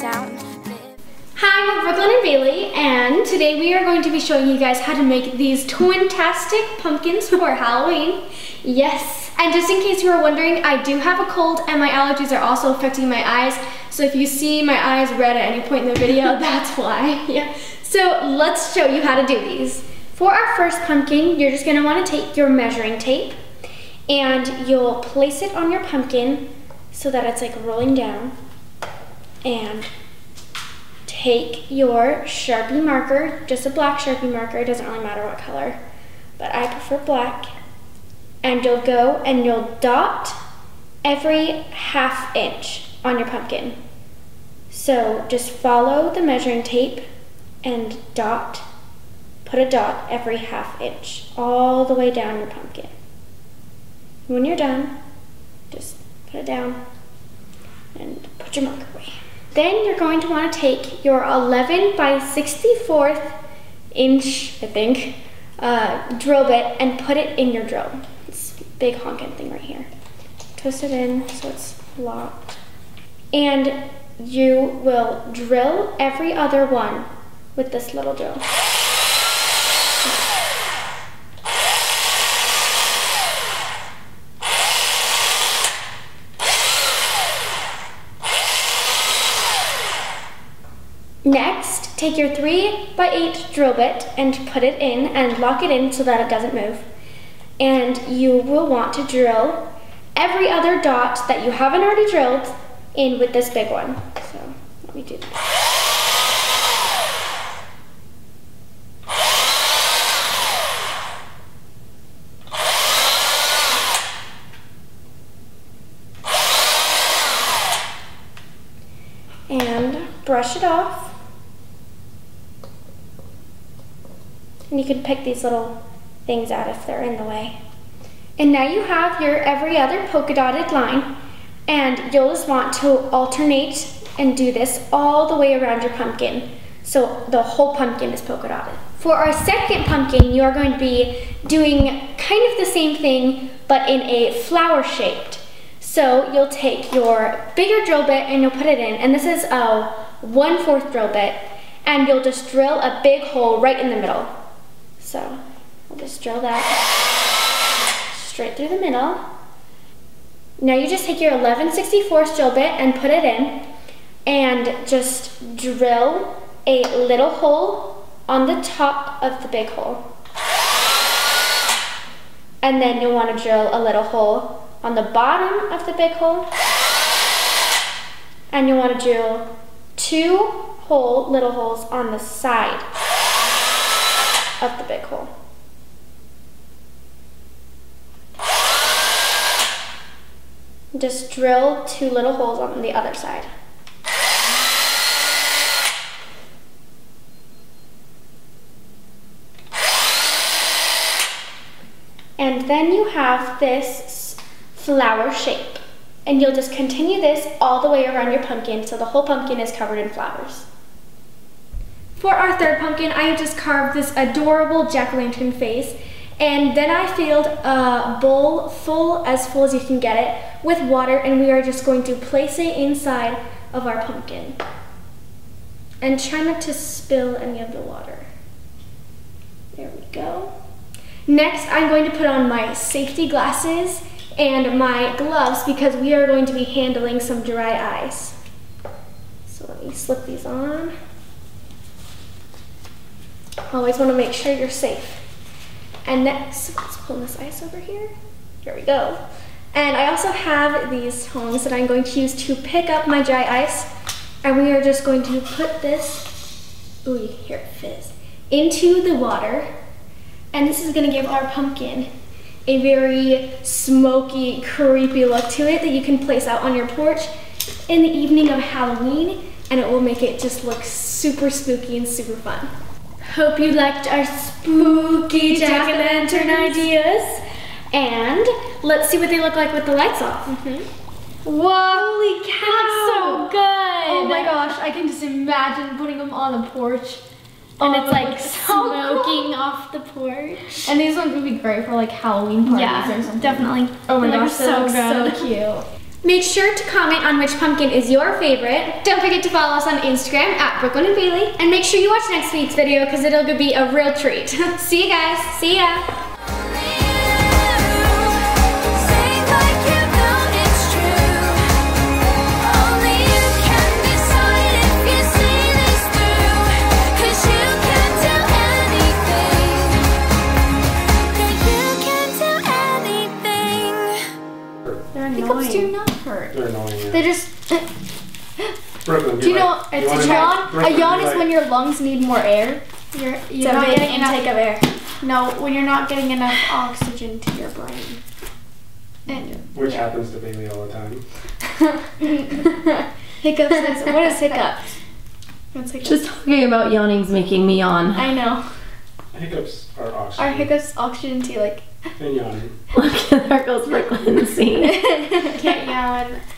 sound. Hi, I'm Brooklyn and Bailey, and today we are going to be showing you guys how to make these twintastic pumpkins for Halloween. Yes, and just in case you were wondering, I do have a cold and my allergies are also affecting my eyes, so if you see my eyes red at any point in the video, that's why. Yeah. So let's show you how to do these. For our first pumpkin, you're just gonna wanna take your measuring tape and you'll place it on your pumpkin so that it's like rolling down, and take your Sharpie marker, just a black Sharpie marker, it doesn't really matter what color, but I prefer black, and you'll go and you'll dot every half inch on your pumpkin. So just follow the measuring tape and dot, put a dot every half inch all the way down your pumpkin. When you're done, just put it down and put your marker away. Then you're going to want to take your 11" by 64" inch, I think, drill bit and put it in your drill. It's a big honking thing right here. Twist it in so it's locked. And you will drill every other one with this little drill. Next, take your 3 by 8 drill bit and put it in and lock it in so that it doesn't move. And you will want to drill every other dot that you haven't already drilled in with this big one. So let me do that. And brush it off. And you can pick these little things out if they're in the way. And now you have your every other polka dotted line, and you'll just want to alternate and do this all the way around your pumpkin. So the whole pumpkin is polka dotted. For our second pumpkin, you're going to be doing kind of the same thing, but in a flower shaped. So you'll take your bigger drill bit and you'll put it in, and this is a 1/4 drill bit, and you'll just drill a big hole right in the middle. So we'll just drill that straight through the middle. Now you just take your 11" by 64" drill bit and put it in, and just drill a little hole on the top of the big hole. And then you'll want to drill a little hole on the bottom of the big hole. And you'll want to drill two little holes on the side of the big hole. Just drill two little holes on the other side. And then you have this flower shape, and you'll just continue this all the way around your pumpkin so the whole pumpkin is covered in flowers. For our third pumpkin, I just carved this adorable jack-o'-lantern face, and then I filled a bowl full as you can get it with water, and we are just going to place it inside of our pumpkin. And try not to spill any of the water. There we go. Next, I'm going to put on my safety glasses and my gloves because we are going to be handling some dry eyes. So let me slip these on. Always want to make sure you're safe. And next, let's pull this ice over here. Here we go. And I also have these tongs that I'm going to use to pick up my dry ice. And we are just going to put this, ooh, you can hear it fizz, into the water. And this is going to give our pumpkin a very smoky, creepy look to it that you can place out on your porch in the evening of Halloween. And it will make it just look super spooky and super fun. Hope you liked our spooky jack-o'-lantern ideas. And let's see what they look like with the lights off. Whoa, holy cow! That's so good! Oh my gosh, I can just imagine putting them on the porch. And it's like so smoking cool off the porch. And these ones would be great for like Halloween parties or something. Yeah, definitely. Oh my gosh, they look so cute. Make sure to comment on which pumpkin is your favorite. Don't forget to follow us on Instagram at Brooklyn and Bailey. And make sure you watch next week's video because it'll be a real treat. See you guys. See ya. Pickups do not hurt. They're annoying. Yeah. They just. Brooklyn, do you know it's a yawn? Brooklyn, a yawn is like when your lungs need more air. You're not getting enough intake of air. No, when you're not getting enough oxygen to your brain. Which happens to Bailey all the time. Hiccups. What is hiccups? What's hiccups? Just talking about yawning's making me yawn. I know. Hiccups are oxygen. Are hiccups oxygen to like? And yawning. Look, there goes Brooklyn. Can't yawn.